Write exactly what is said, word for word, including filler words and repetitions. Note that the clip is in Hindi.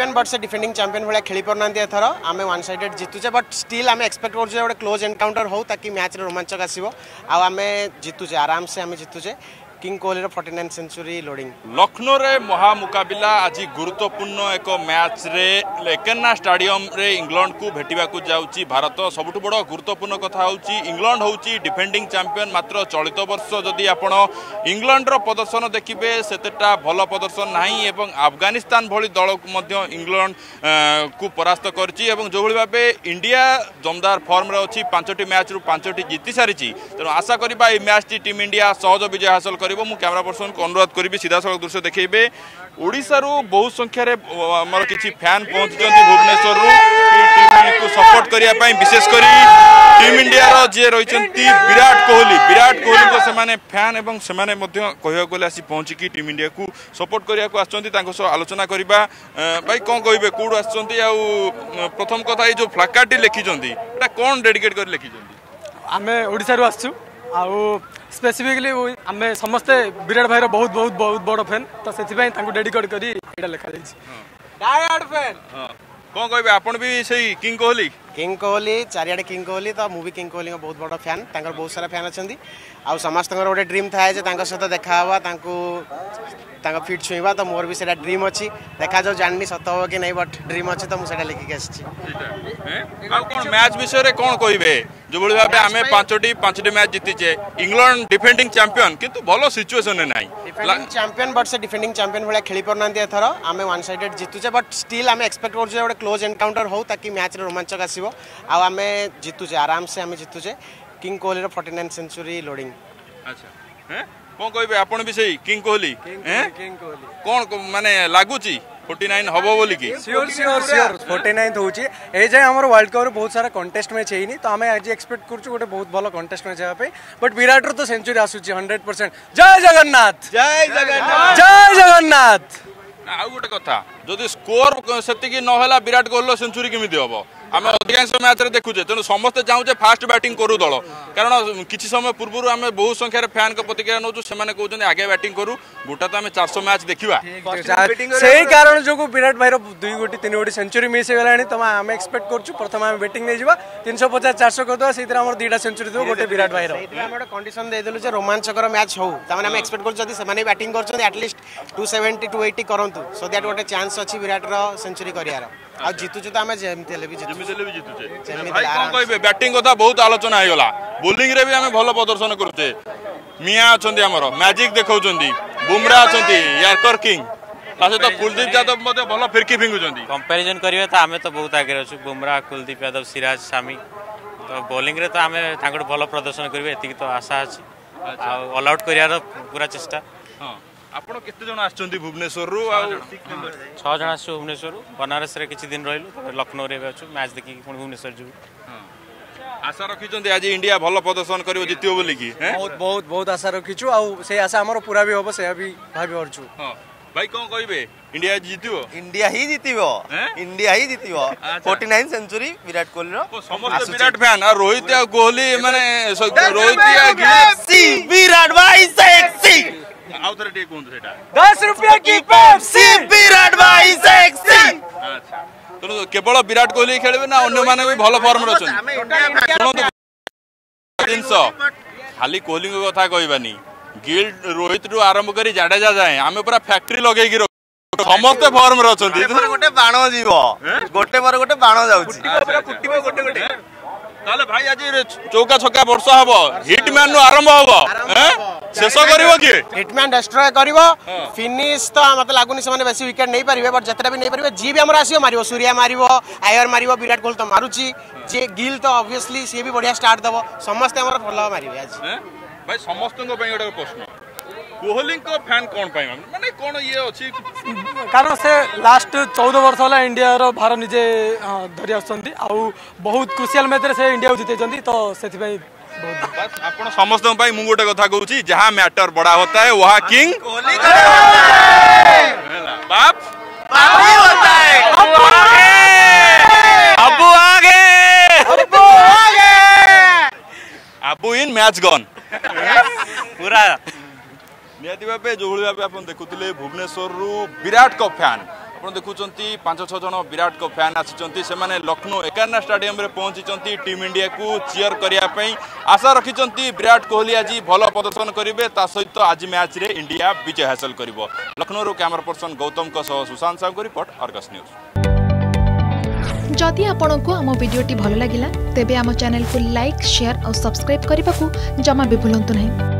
चैंपियन बट से डिफेंडिंग चैंपियन भाया खेली पार ना एथर आम वन साइडेड जितुचे बट स्टिल आम एक्सपेक्ट करुचे गोटे क्लोज एनकाउंटर हो ताकि मैच रोमांचक आसो आम जितुचे आराम से आम जितुचे king Kohli forty nine century loading Lucknow रे महा मुकाबला आज गुरुत्वपूर्ण एक मैच रे लेकेन्ना स्टेडियम रे इंग्लैंड को भेटिबा को जाउची भारत सबुठु बड़ गुरुत्वपूर्ण कथा होउची इंग्लैंड होउची डिफेंडिंग चैंपियन मात्र चलित वर्ष जदि आपण इंग्लैंड रो प्रदर्शन देखिबे सेतेटा भलो प्रदर्शन नाही एवं अफगानिस्तान भली दल मध्य इंग्लैंड को परास्त करची एवं जो भली भाबे इंडिया जमदार फॉर्म रे अछि पांचटी मैच रु पांचटी जीति सारिची तेणु आशा करबा ए मैच टी टीम इंडिया सहज विजय हासिल मु कैमरा पर्सन को अनुरोध करी सीधा सड़क दृश्य देखेबे ओडिशारू बहुत संख्यार मोर किछि फैन पहुंचछन्ती भुवनेश्वर रु टीम को सपोर्ट करिया पई विशेष करी टीम इंडिया रो जे रहिसन्ती विराट कोहली विराट कोहली को सेमाने फैन एवं सेमाने मध्ये कहया गले आसी पहुंची कि टीम इंडिया को सपोर्ट करिया को आछन्ती तांको सो आलोचना करिबा भाई कोन कहिबे कोड आछन्ती आ प्रथम कथा ए जो फ्लैकार्ड लिखिजन्ती एटा कोन डेडिकेट कर लिखिजन्ती आमे ओडिसा रु आछू आ स्पेसिफिकली आम समस्ते विराट भाई बहुत बहुत बहुत बड़ फैन तो से डेडिकेट करी लिखा फैन कौन कहबे आपन भी सही किंग कोहली किंग कोहली चारियाडे किंग कोहली तो मुझे किंग कोहली बहुत बड़ फैन तांकर बहुत सारा फैन अच्छा आ समस्त गोटे ड्रीम थाए सहित देखा फिट छुईवा तो मोर भी से ड्रीम अच्छी देखा जाओ जाननी सत हो कि नहीं बट ड्रीम अच्छी तो मुझे लिखिक मैच विषय में कौन कहे जो भाव आम पांचटी पांचटी मैच जीतीचे इंग्लैंड डिफेंडिंग चैंपियन किंतु भलो सिचुएशन ना चैंपियन बट से डिफेंडिंग चैंपियन भाया खेली पार ना एथर आम वन साइडेड जीतुचे बट स्टिल आम एक्सपेक्ट करुचे गोटे क्लोज एनकाउंटर हो ताकि मैच रोमांचक आसो आम जीतुचे आराम से आम जीतुचे king Kohli forty nine century loading अच्छा कौन कहे आपन भी सही किंग कोहली कौन माने लगुच फोर्टी नाइन होबो बोली की sure sure sure forty nine होउची ए जे हमर वर्ल्ड कप रे बहुत सारा कांटेस्ट मैच हेनी तो हमें आज एक्सपेक्ट करछु गोटे बहुत भलो कांटेस्ट मैच हेबा पे बट विराट रो तो सेंचुरी आसुची हंड्रेड परसेंट जय जगन्नाथ जय जगन्नाथ जय जगन्नाथ आ गोटे कथा जदी स्कोर सेतिकी न होला विराट कोहली सेंचुरी केमिति होबो आम अधिकांश मैच रे देखुचे तेणु समस्ते चाहूचे फास्ट बैटिंग करू दल कारण किसी समय पूर्व आम बहुत संख्यार फैन प्रतिक्रिया नौ से कहते आगे बैटिंग करू गोटा तो आम चार सौ मैच देखा से कारण जो विराट भाई दुई गोटी तीन गोटी सेंचुरी मिस होगा तो आम एक्सपेक्ट करूँ प्रथम आम बैटिंग नहीं जावा तीन सौ पचास चार सौ करदे से दुईटा सेंचुरी दो गोटे विराट भाई गोटे कंडीशन देदेलु रोमांचकर मैच हो आम एक्सपेक्ट करूँ बैटिंग कर at least two seventy two eighty करूँ सो दैट गोटे चांस अच्छी विराट सेंचुरी करार आ जीतुचे तो आम जमी भी बैटिंग कथा बहुत आलोचना होगा बोलिंग रे भी आमे भलो प्रदर्शन करुचे मिया अछंती हमर मैजिक देखौछंती बुमरा अछंती यार्कर किंग तासे तो कुलदीप यादव मते भलो फिरकी फिंगुछंती कंपैरिजन करिवे त आमे तो बहुत आगे रहछु बुमरा कुलदीप यादव सिराज सामी तो बोलिंग रे तो आमे तांगड भलो प्रदर्शन करिवे एतिक तो आशा अछि आ ऑल आउट करियार पूरा चेष्टा हां आपण केते जण आछंती भुवनेश्वर रु आ छह जण आछो भुवनेश्वर बनारस रे किछि दिन रहिलु लखनऊ रे आछो मैच देखि कि भुवनेश्वर जु आशा रखिछंती आज इंडिया भलो प्रदर्शन करिवो जितियो बोली कि बहुत बहुत बहुत आशा रखिछु आ से आशा हमर पूरा भी होबो से भी भाबी हरछु हां भाई कोन कहबे इंडिया जितियो इंडिया ही जितियो इंडिया ही जितियो forty nine century Virat Kohli रो समस्त विराट फैन आ रोहित आ कोहली माने रोहित आ गिलासी विराट भाई सेक्सी दस रुपया की पेप्सी विराट भाई सेक्सी अच्छा तो केवल विराट कोहली खेलबे ना अन्य माने भी भलो फॉर्म रे छन तीन सौ खाली कोहली को कथा कहबानी गिल रोहित रु आरंभ करी जाडेजा जाए आमे पूरा फैक्ट्री लगेय की समस्त फॉर्म रे छन गोटे बाण जीवो गोटे पर गोटे बाण जाउची पूरा फुटिबो गोटे गोटे ताले भाई आज चौका छक्का वर्षा हबो हिटमैन नु आरंभ हबो शेष करिवो कि हिटमैन डिस्ट्रॉय करिवो फिनिश तो मतलब लागुनी से माने बेसी विकेट नहीं परिवे बट जतरा भी नहीं परिवे जी भी हमरा आसीयो मारिवो सूर्या मारिवो आयर मारिवो विराट कोहली तो मारुची जे गिल तो ऑब्वियसली से भी बढ़िया स्टार्ट दबो समस्त हमरा फॉलो मारिवे आज भाई समस्त को पई एटा प्रश्न कोहली को फैन कोन पई माने कोन ये अछि कारण से लास्ट चौदह वर्ष होला इंडिया रो भारत निजे धरि आछंती आ बहुत क्रुशियल मैच रे से इंडिया जितै जंती तो सेति भाई बस आपण समस्त भाई मु गोटे कथा कहूची जहां मैटर बड़ा होता है वहां किंग कोहली का बाप बाप ही होता है अबू आगे अबू आगे अबू आगे अबू इन मैच गन पूरा नियति बापे जोहली बापे अपन देखुतले भुवनेश्वर रु विराट को फैन आप देखुंट पांच छः जन विराट को फैन आसी से लखनऊ एकारना स्टेडियम पहुंची टीम इंडिया को चीयर करने आशा रखी विराट कोहली आज भल प्रदर्शन करेंगे सहित आज मैच रे इंडिया विजय हासिल कर। Lucknow camera person Gautam Sushant Sahu report Argus news. जदि आपंक आम भिडी भल लगा तेब आम चैनल को लाइक शेयर और सब्सक्राइब करने को जमा भी भूलु ना।